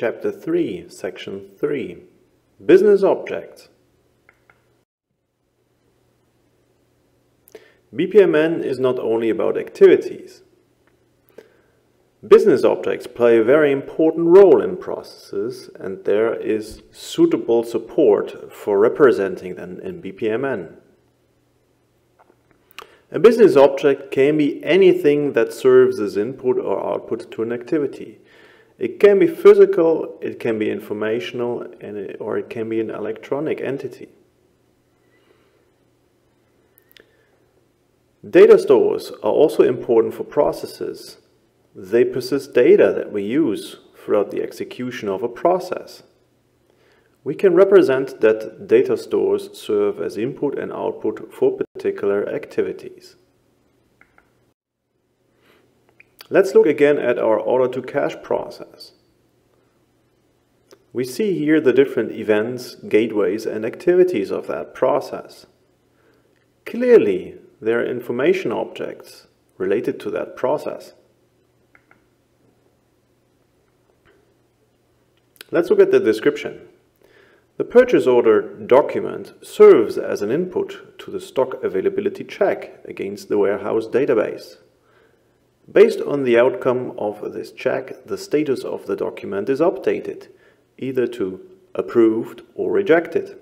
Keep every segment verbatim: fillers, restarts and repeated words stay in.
Chapter three, Section three, Business Objects. B P M N is not only about activities. Business objects play a very important role in processes, and there is suitable support for representing them in B P M N. A business object can be anything that serves as input or output to an activity. It can be physical, it can be informational, and it, or it can be an electronic entity. Data stores are also important for processes. They persist data that we use throughout the execution of a process. We can represent that data stores serve as input and output for particular activities. Let's look again at our order-to-cash process. We see here the different events, gateways, and activities of that process. Clearly, there are information objects related to that process. Let's look at the description. The purchase order document serves as an input to the stock availability check against the warehouse database. Based on the outcome of this check, the status of the document is updated, either to approved or rejected.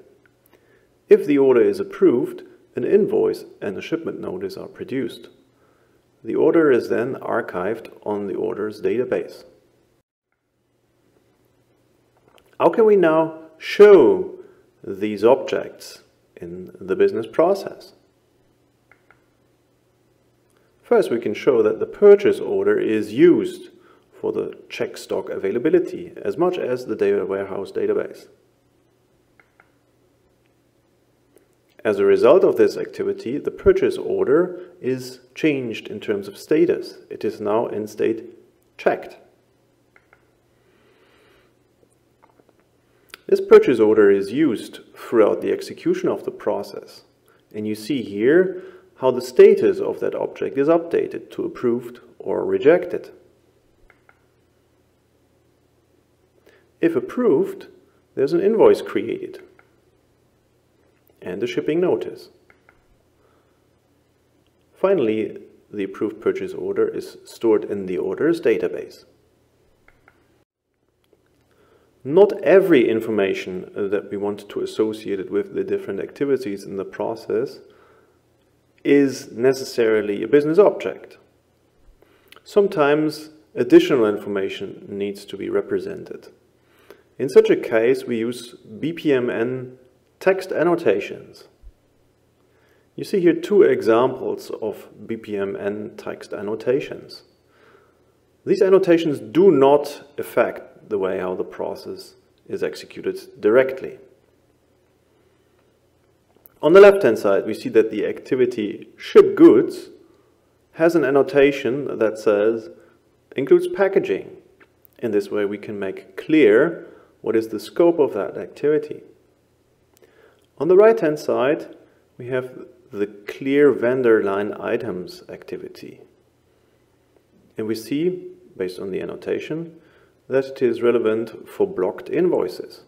If the order is approved, an invoice and a shipment notice are produced. The order is then archived on the orders database. How can we now show these objects in the business process? First, we can show that the purchase order is used for the check stock availability as much as the data warehouse database. As a result of this activity, the purchase order is changed in terms of status. It is now in state checked. This purchase order is used throughout the execution of the process, and you see here how the status of that object is updated to approved or rejected. If approved, there's an invoice created and a shipping notice. Finally, the approved purchase order is stored in the orders database. Not every information that we want to associate it with the different activities in the process is necessarily a business object. Sometimes additional information needs to be represented. In such a case, we use B P M N text annotations. You see here two examples of B P M N text annotations. These annotations do not affect the way how the process is executed directly. On the left-hand side, we see that the activity ship goods has an annotation that says includes packaging. In this way, we can make clear what is the scope of that activity. On the right-hand side, we have the clear vendor line items activity. And we see, based on the annotation, that it is relevant for blocked invoices.